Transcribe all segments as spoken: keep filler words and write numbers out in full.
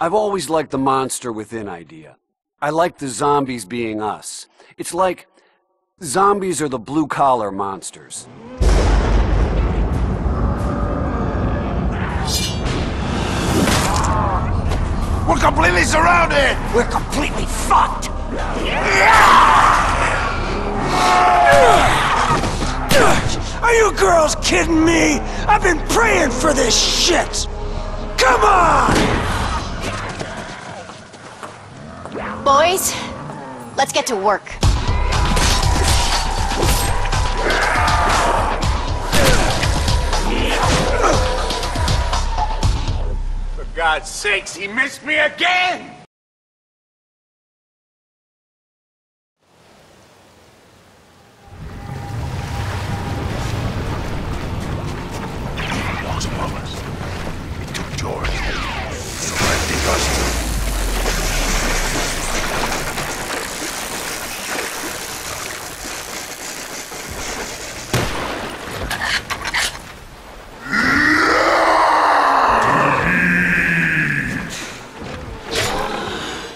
I've always liked the monster within idea. I like the zombies being us. It's like zombies are the blue-collar monsters. We're completely surrounded! We're completely fucked! Are you girls kidding me? I've been praying for this shit! Come on! Boys, let's get to work. For God's sakes, he missed me again! Those above us, it took George, directed us to.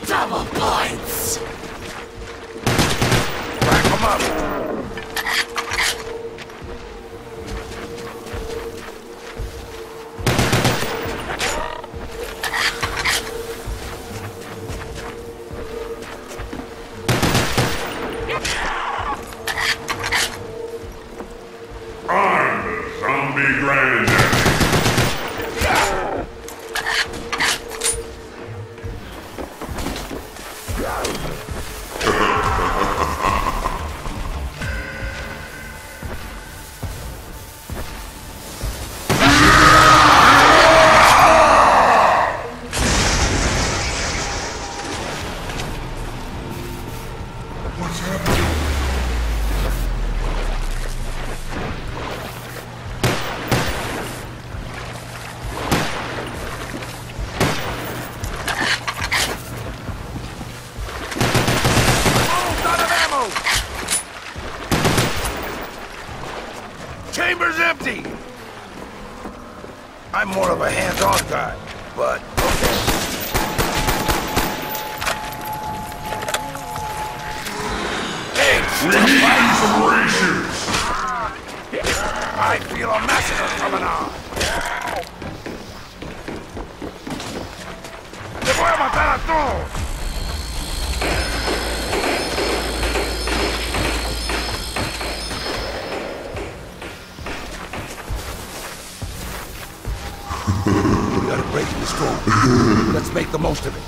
Double points! Rack 'em up! I'm Zombie Granddaddy! What's happening? Almost out of ammo! Chamber's empty! I'm more of a hands-on guy, but okay. We need some rations! I feel a massacre coming on! ¡Te voy a matar a todos! We gotta break the storm. Let's make the most of it.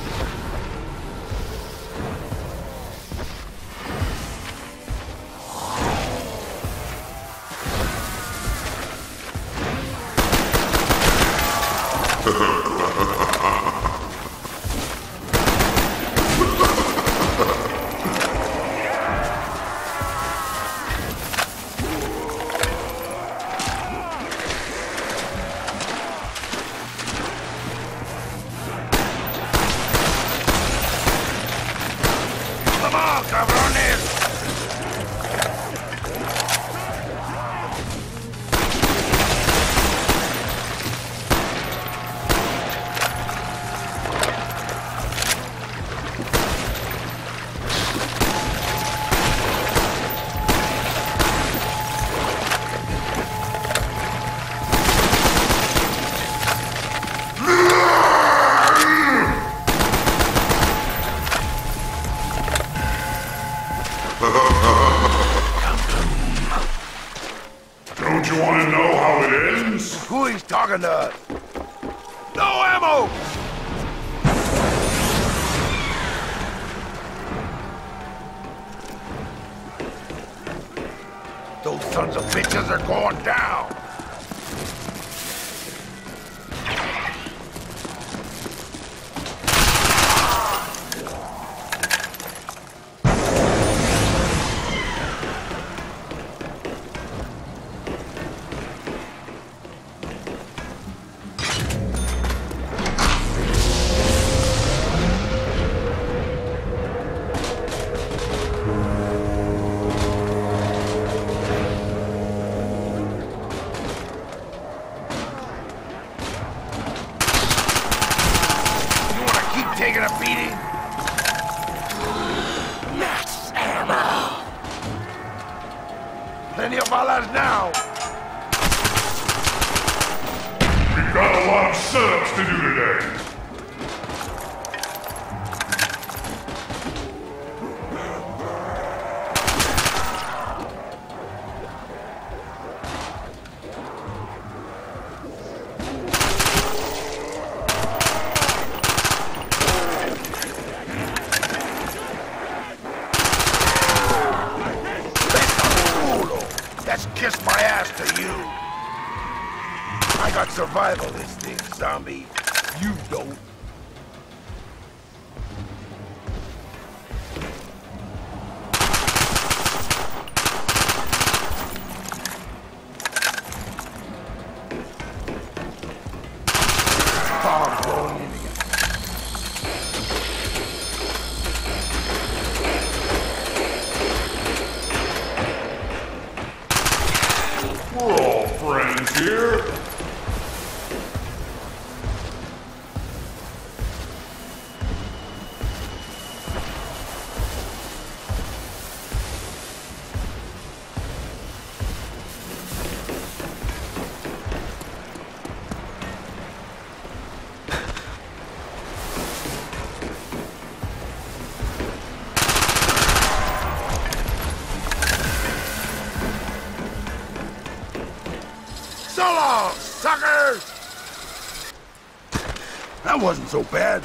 Don't you want to know how it ends? Who he's talking to us? No ammo! Those sons of bitches are going down! now! We've got a lot of setups to do today! Survival this thing, zombie. You don't. We're all friends here. So long, suckers! That wasn't so bad.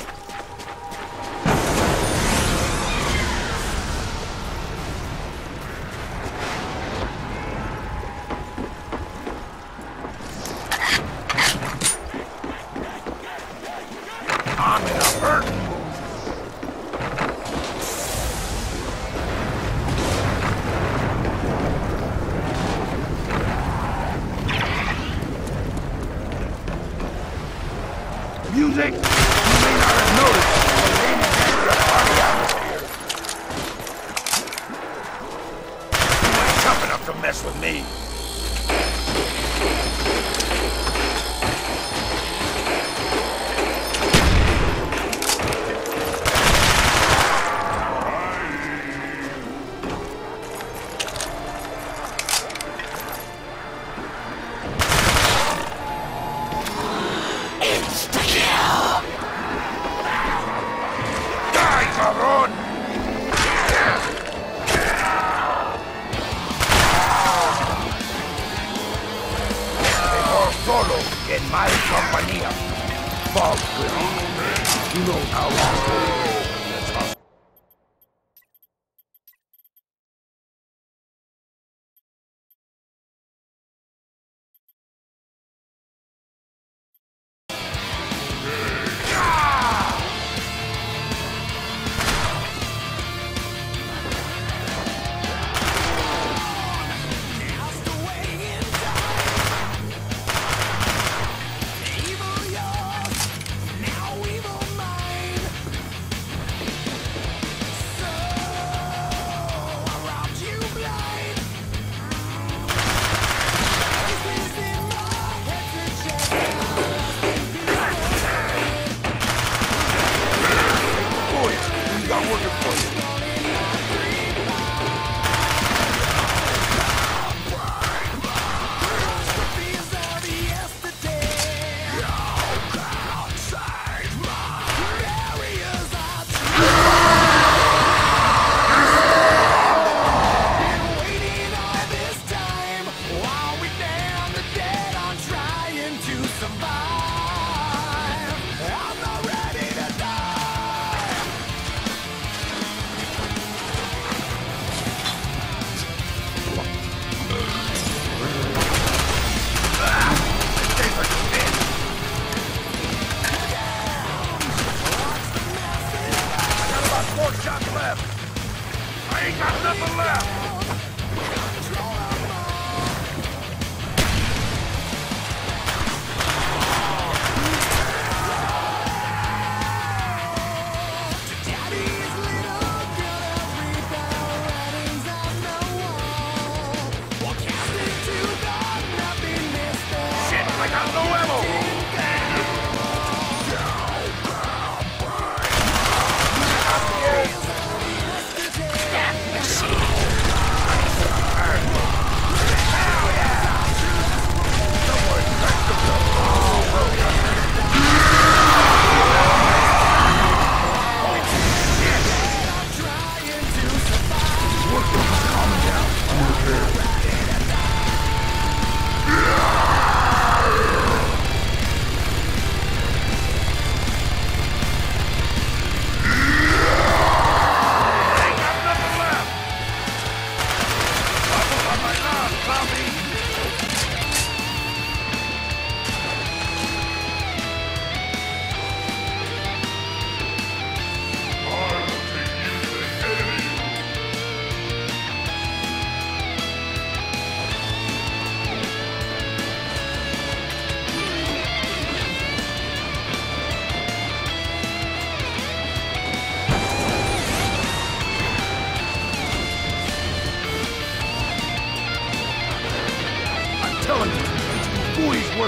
I'm in a hurry. Music! You may not have noticed, but they never are the atmosphere. You ain't tough enough to mess with me. En mi compañía. Bob, you know how long. I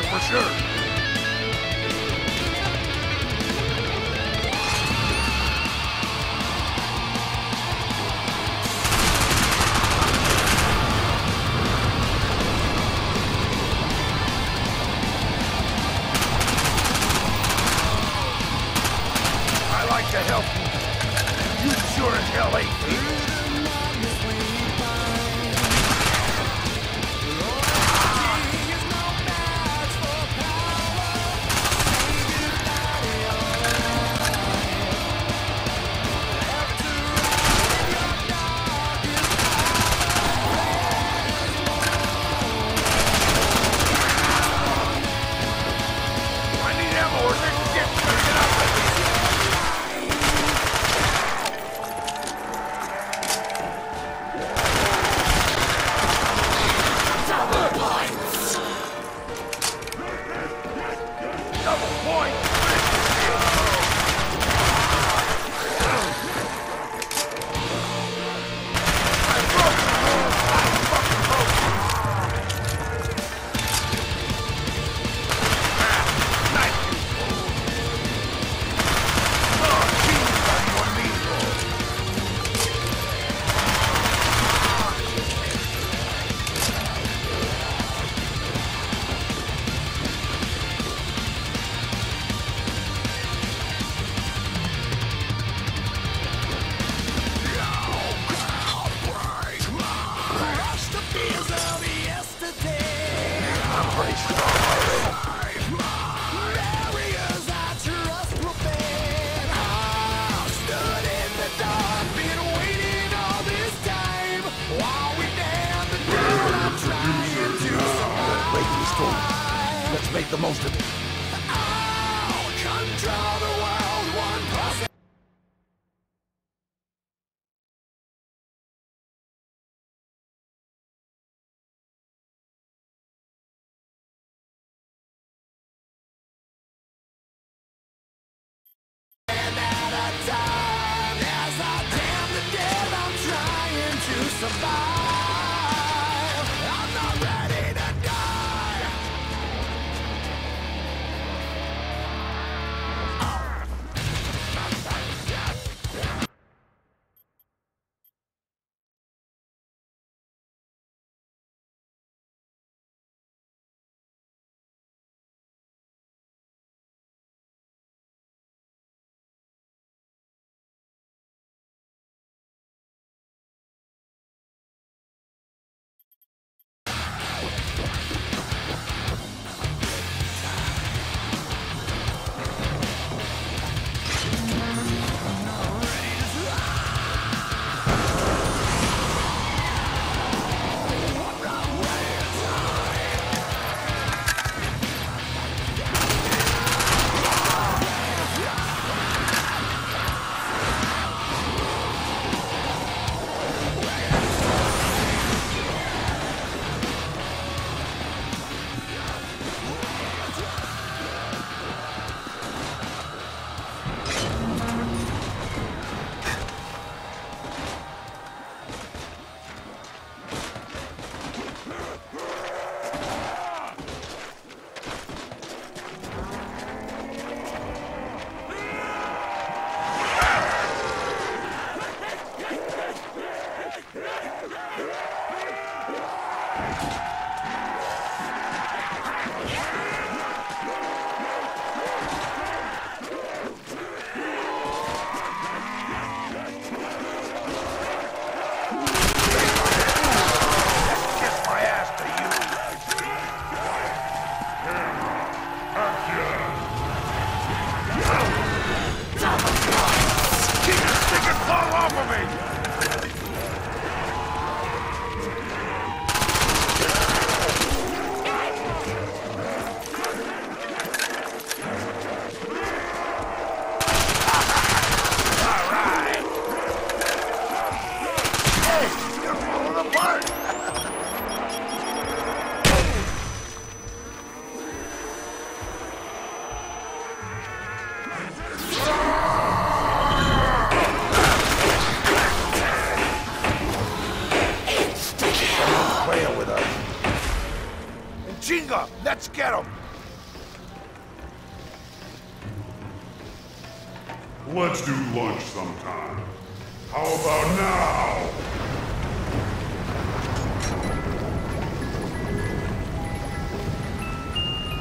sure, for sure. Let's make the most of it. I'll control the world one person. And at a time, as I damn the dead, I'm trying to survive. I'm not ready to die. Let's get him! Let's do lunch sometime. How about now?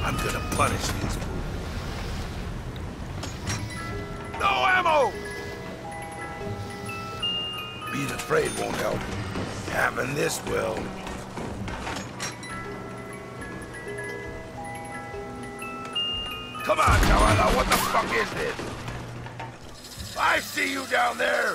I'm gonna punish these fools. No ammo! Being afraid won't help. Having this will. Come on, Joanna, what the fuck is this? I see you down there!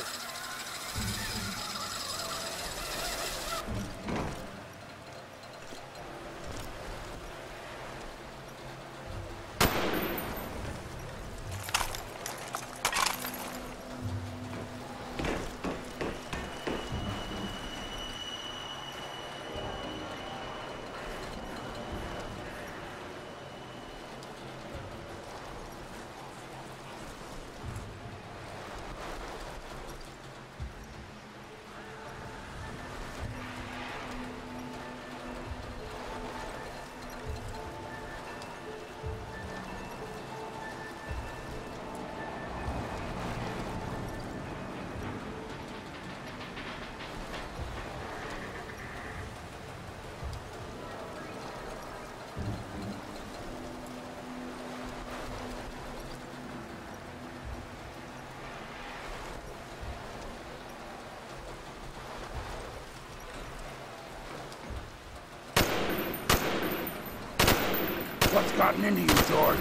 What's gotten into you, George?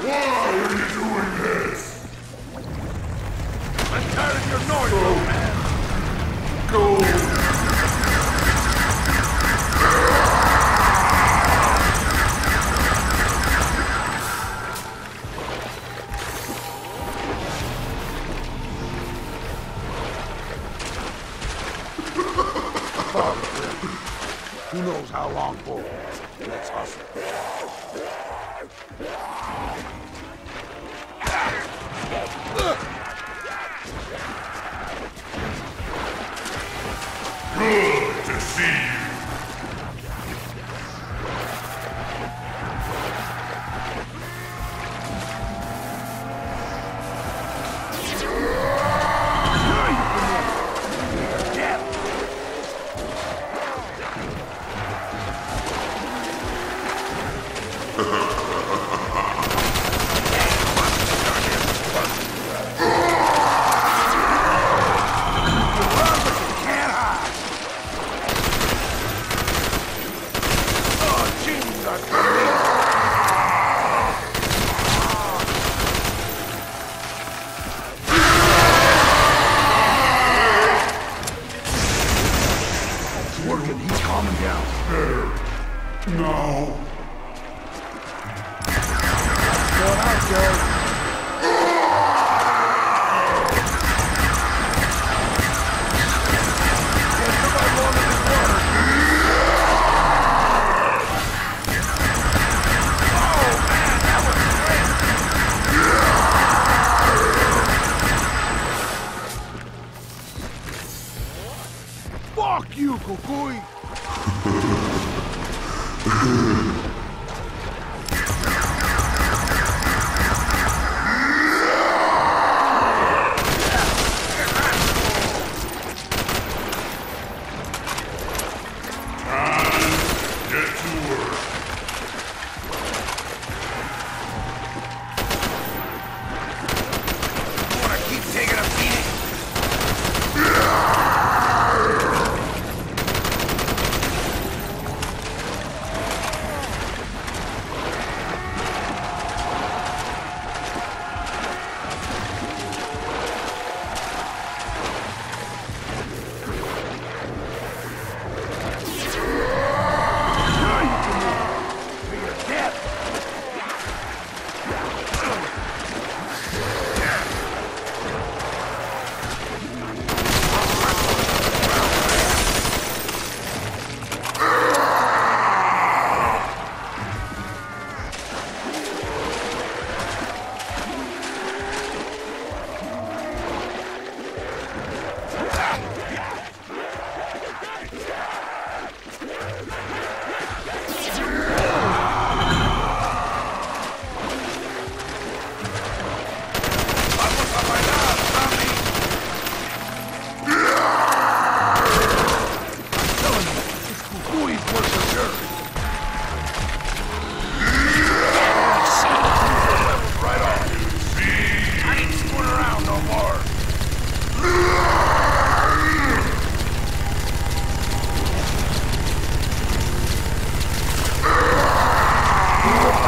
Why are you doing this? I'm tired of your noise, oh. Old man! Go! Who knows how long for? Let's hustle. Good to see you.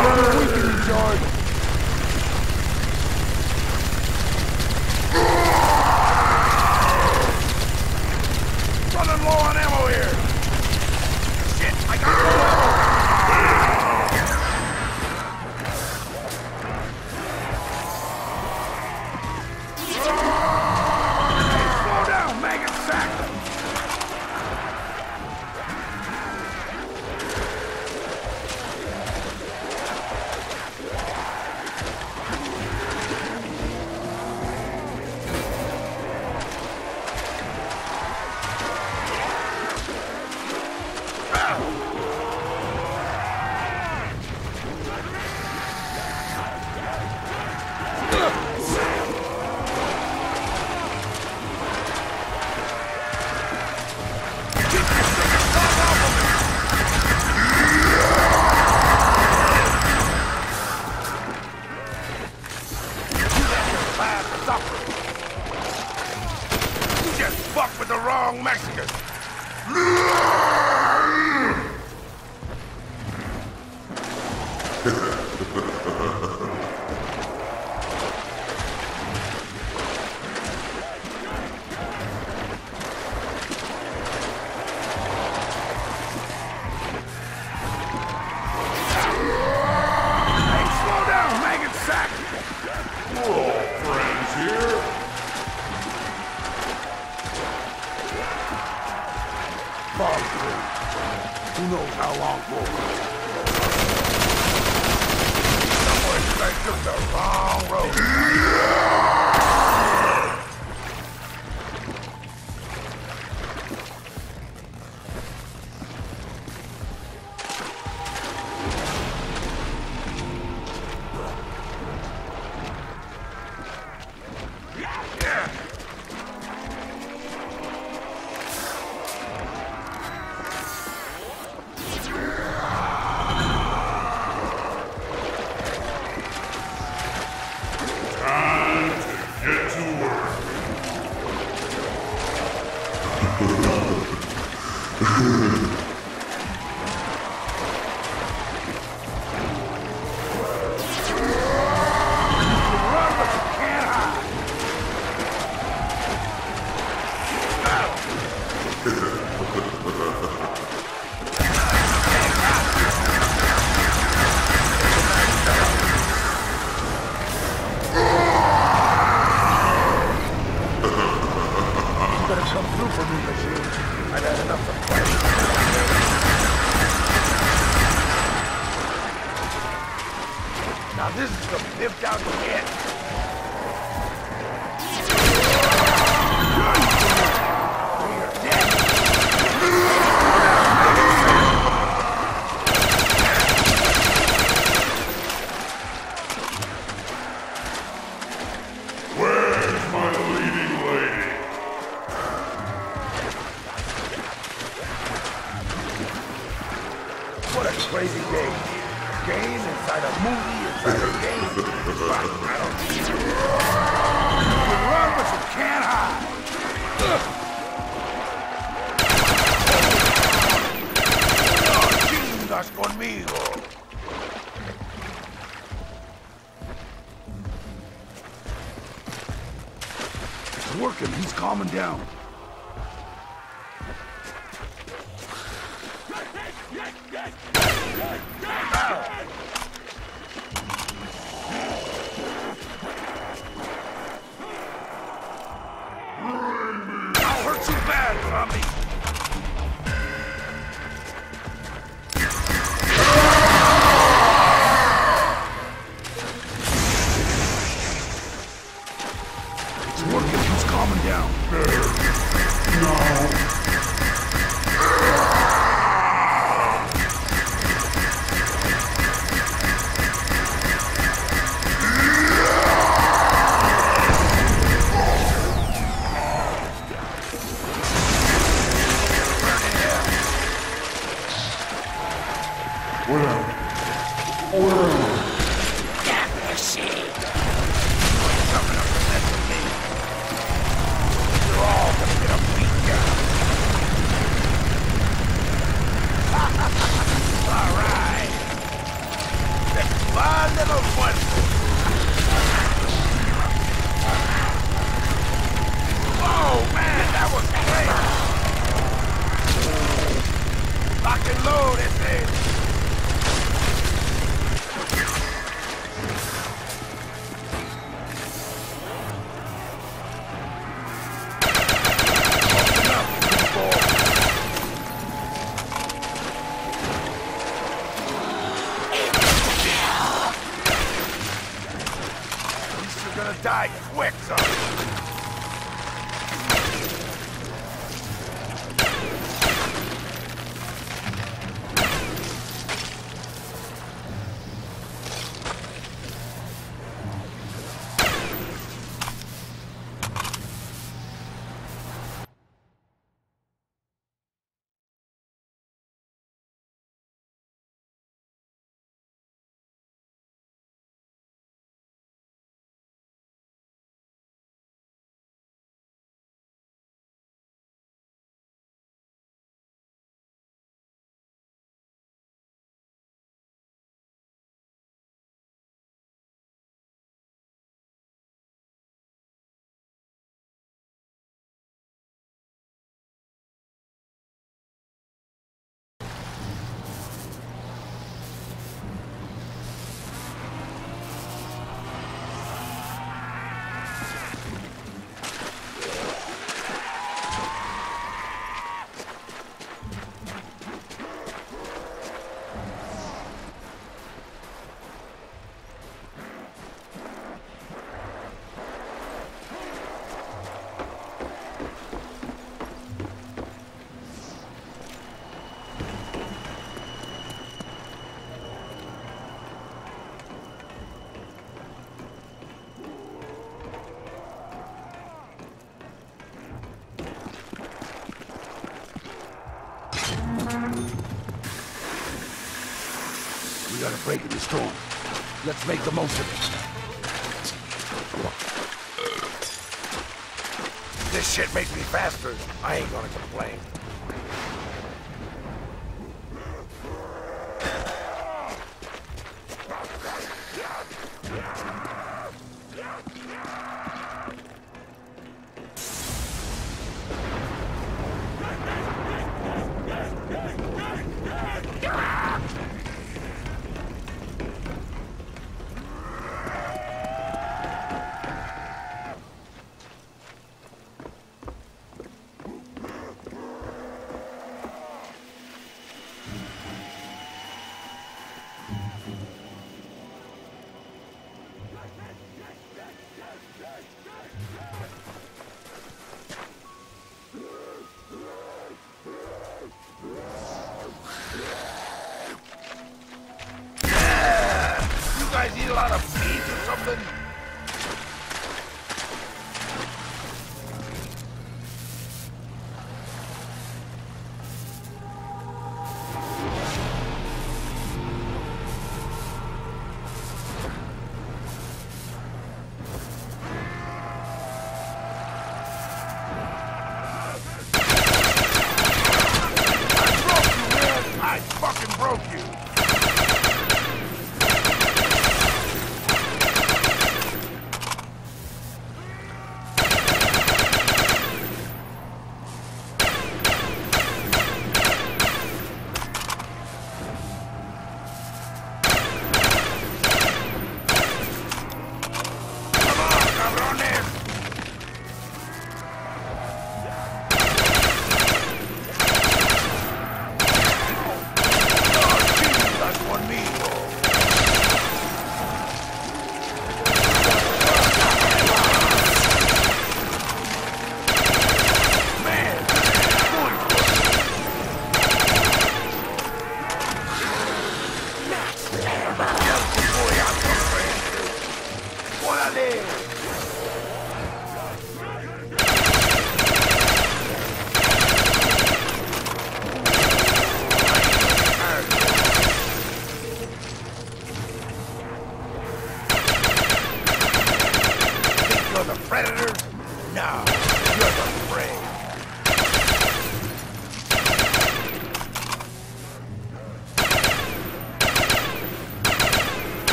Brother, we can recharge. Running low on ammo here. Shit, I got low ammo. Slow down, maggot sack. Who knows how long for? Someone they took the wrong road. Yeah. Now this is the biffed out again. We are dead. Where's my leading lady? What a crazy day. Game inside a movie, inside a game. I don't need you. You can run, but you can't hide. No chingas conmigo. It's working. He's calming down. We got a break in the storm. Let's make the most of it. This shit makes me faster. I ain't gonna complain.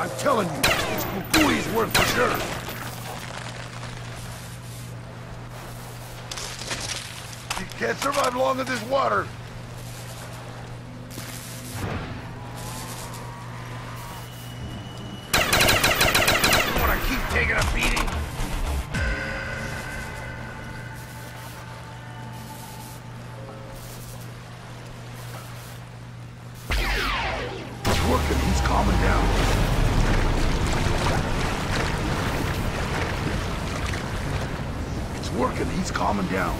I'm telling you, this Kukui's worth for sure. Can't survive long in this water. Want to keep taking a beating? He's working. He's calming down. It's working. He's calming down.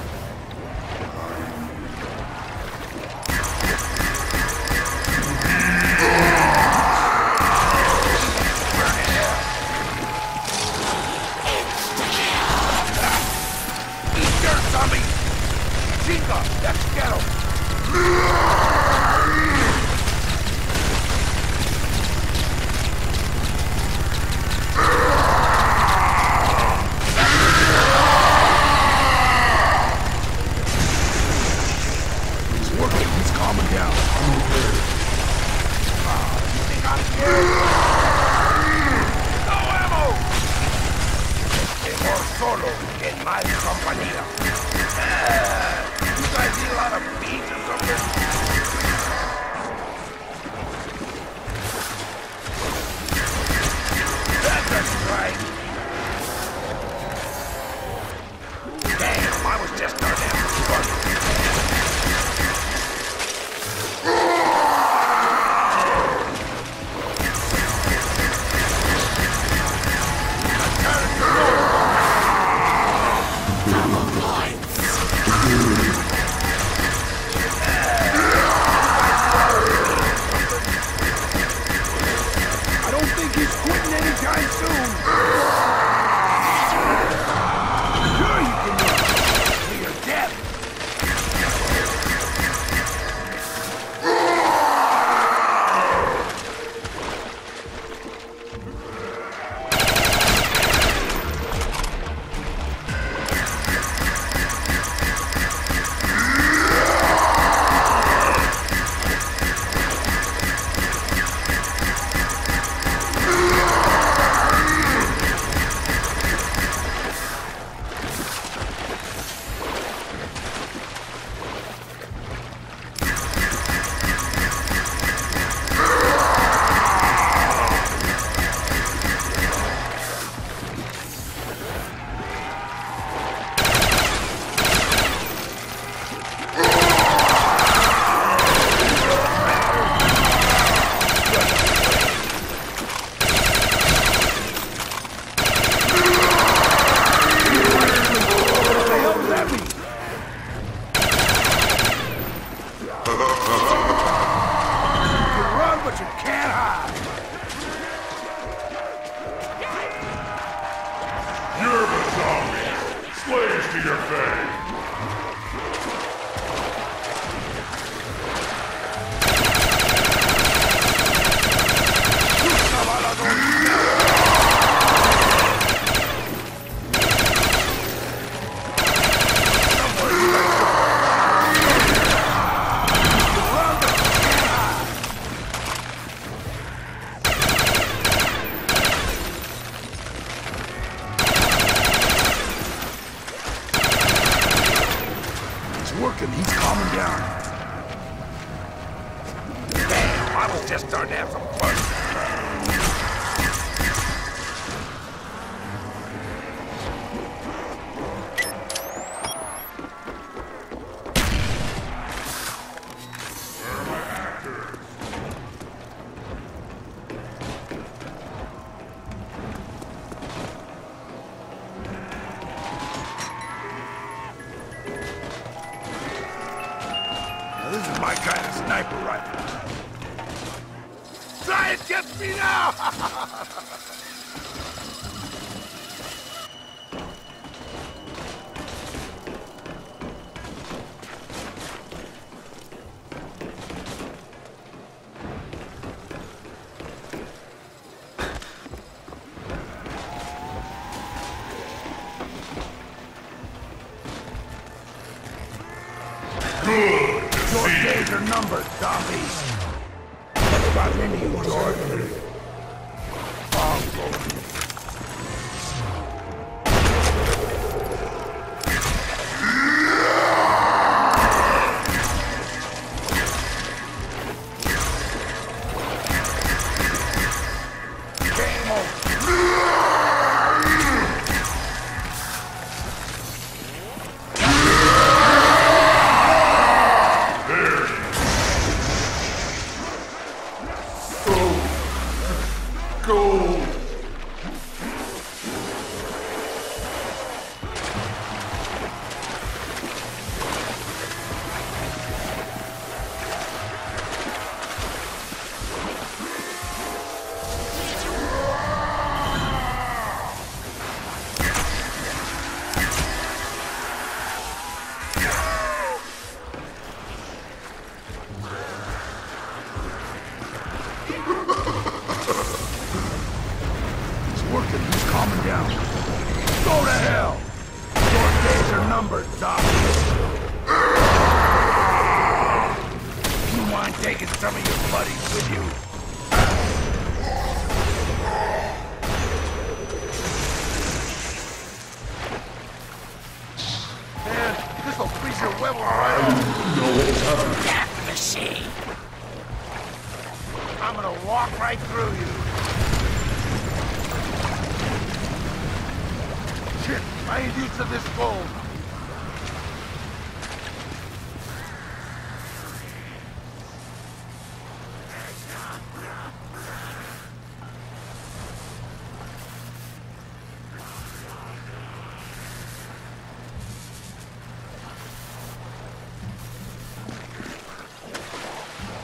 Number, zombies. What about any of you, Jordan? Go!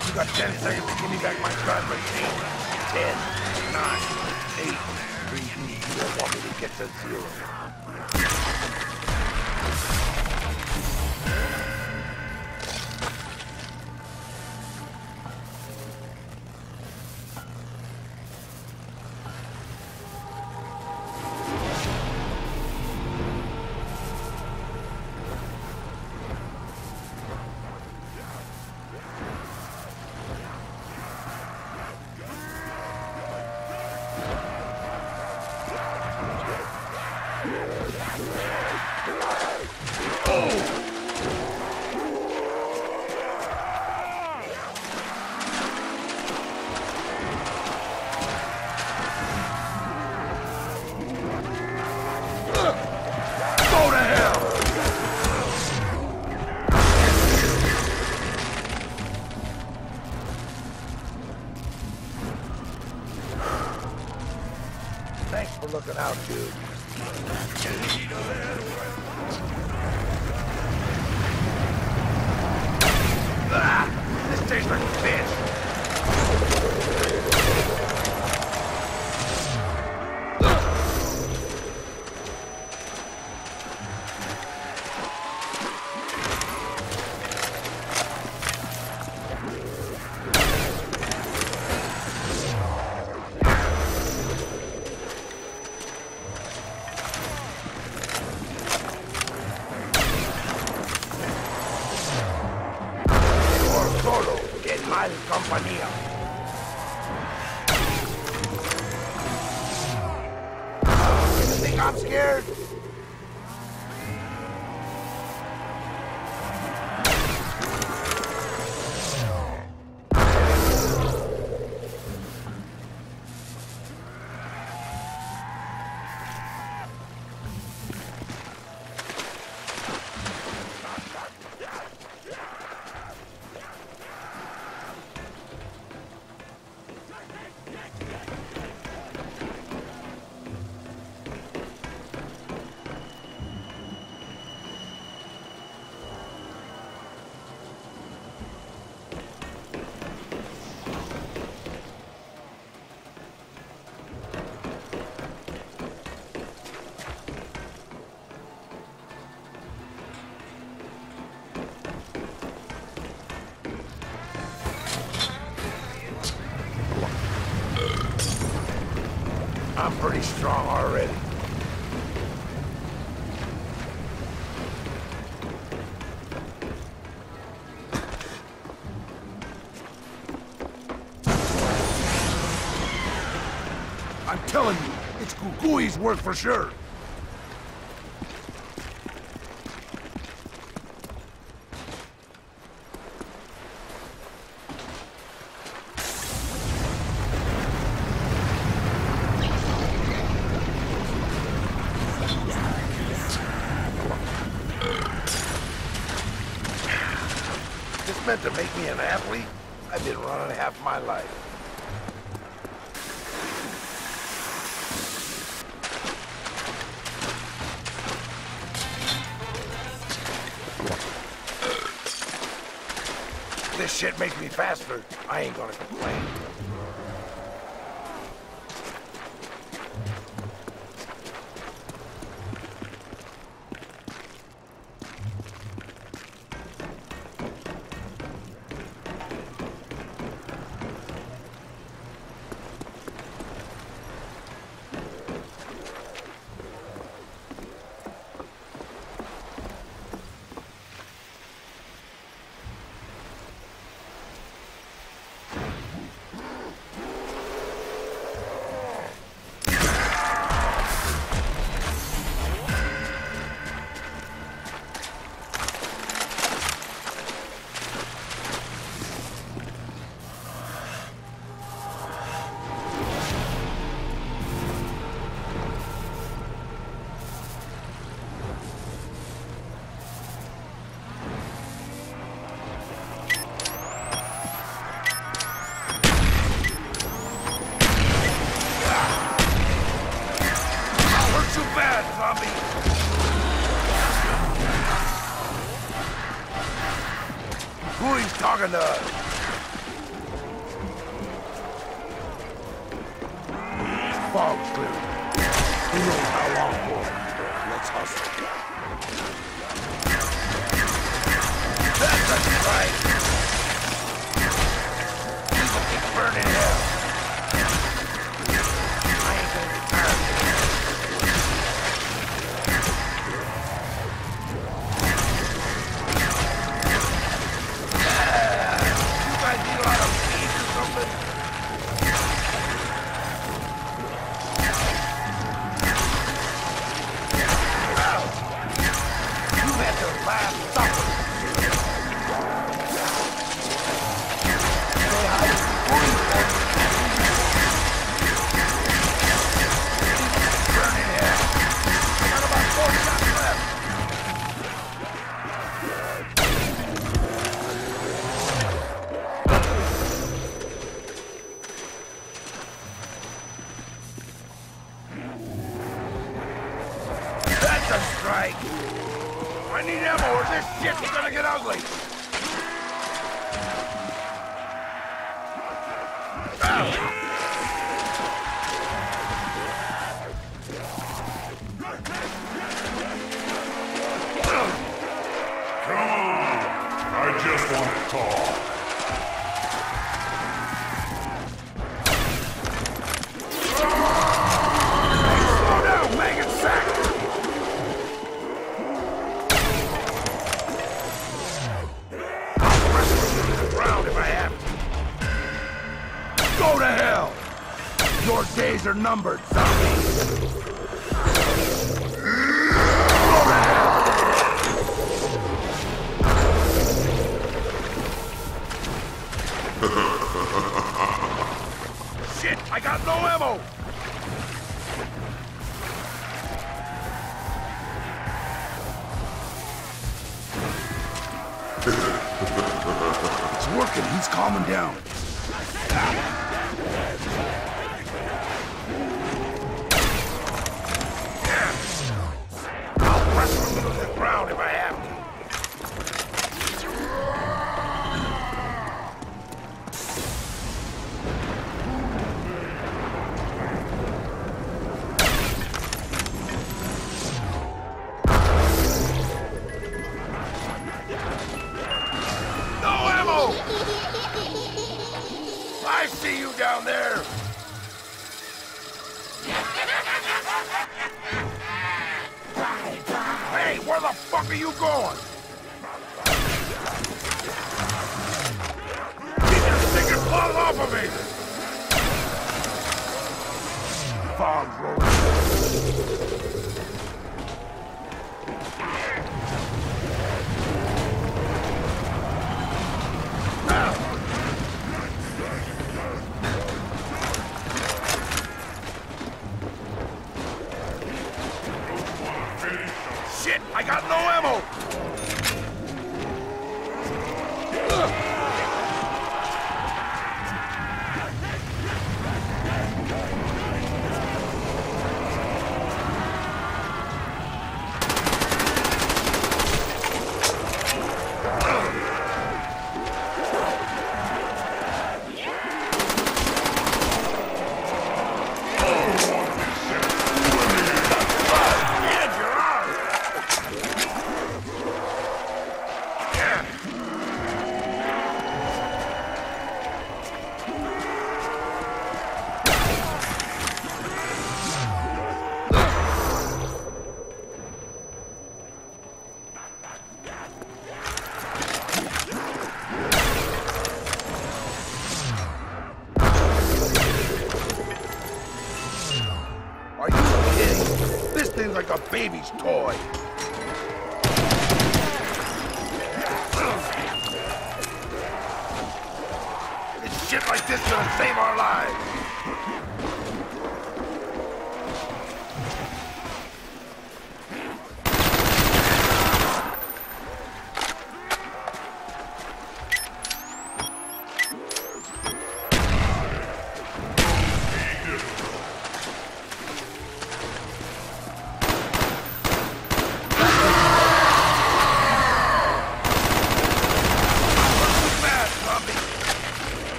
I've got ten seconds to give me back my stride machine. Ten, nine, eight, three, you don't want me to get to zero. Out, dude. Ah, this tastes like pretty strong already. I'm telling you, it's Gugui's work for sure. To make me an athlete, I've been running half my life. shit makes me faster, I ain't gonna complain. Are numbered, zombies. Shit, I got no ammo. It's working. He's calming down. like a baby's toy. It's shit like this that'll save our lives.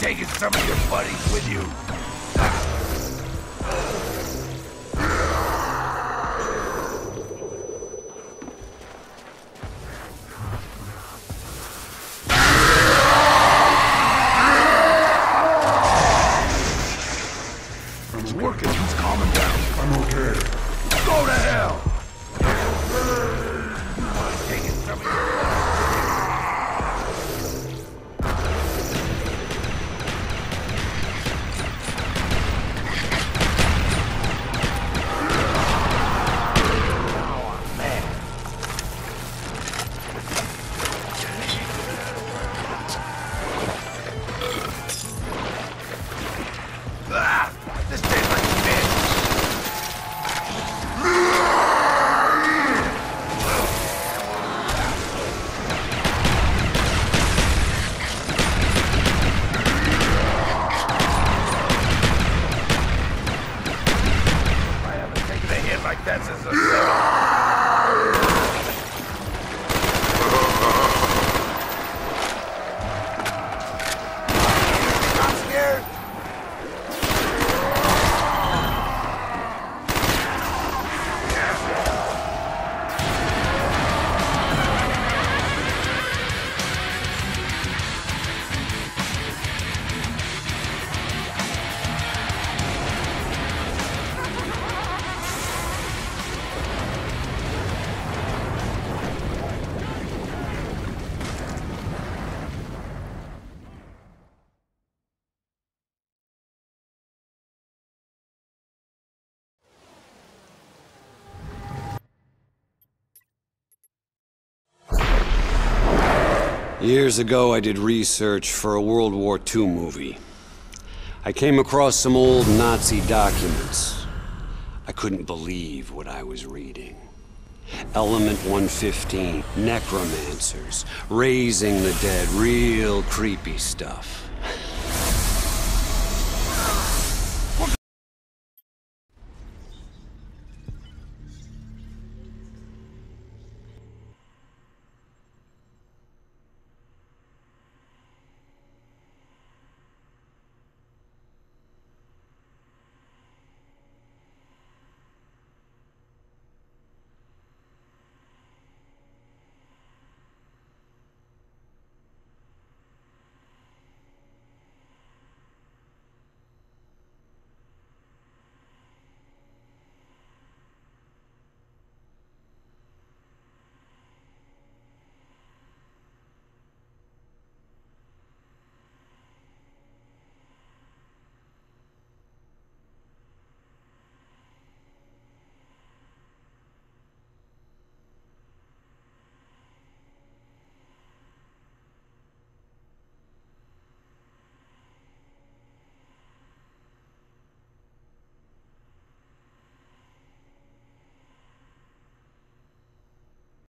Taking some of your buddies with you. It's working. He's calming down. I'm okay. Go to hell. I'm taking some of your buddies. Years ago, I did research for a World War Two movie. I came across some old Nazi documents. I couldn't believe what I was reading. Element one fifteen, necromancers, raising the dead, real creepy stuff.